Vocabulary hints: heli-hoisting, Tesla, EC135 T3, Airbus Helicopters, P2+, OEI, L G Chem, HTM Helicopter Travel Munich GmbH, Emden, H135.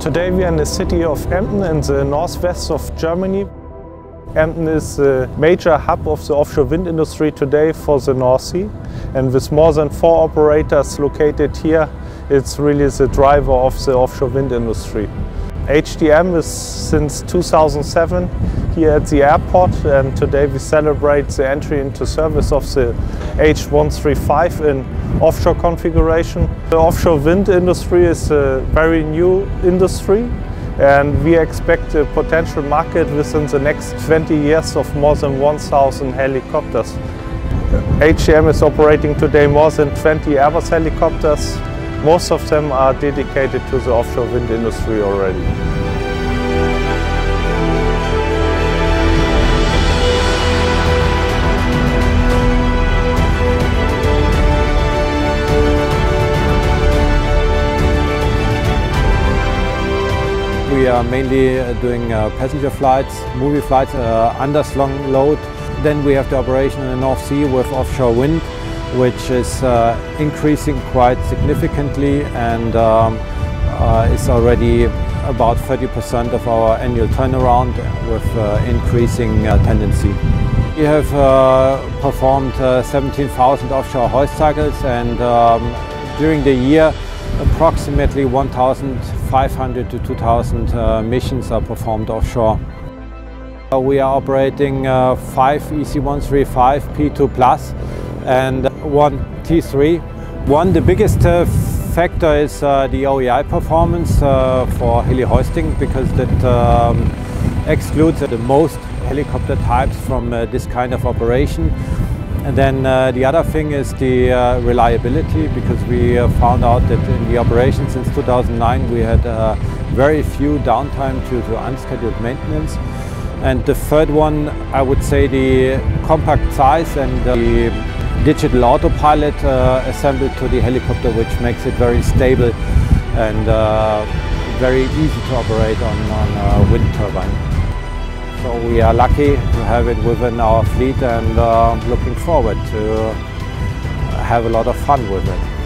Today we are in the city of Emden in the northwest of Germany. Emden is a major hub of the offshore wind industry today for the North Sea. And with more than 4 operators located here, it's really the driver of the offshore wind industry. HTM is since 2007 here at the airport, and today we celebrate the entry into service of the H135 in offshore configuration. The offshore wind industry is a very new industry, and we expect a potential market within the next 20 years of more than 1,000 helicopters. HTM is operating today more than 20 Airbus helicopters. Most of them are dedicated to the offshore wind industry already. We are mainly doing passenger flights, movie flights under slung load. Then we have the operation in the North Sea with offshore wind, which is increasing quite significantly and is already about 30% of our annual turnaround with increasing tendency. We have performed 17,000 offshore hoist cycles, and during the year approximately 1,500 to 2,000 missions are performed offshore. We are operating 5 EC135 P2+ and 1 T3. The biggest factor is the OEI performance for heli-hoisting, because that excludes the most helicopter types from this kind of operation. And then the other thing is the reliability, because we found out that in the operation since 2009 we had very few downtime due to unscheduled maintenance. And the third one, I would say, the compact size and the digital autopilot assembled to the helicopter, which makes it very stable and very easy to operate on a wind turbine. So we are lucky to have it within our fleet, and looking forward to have a lot of fun with it.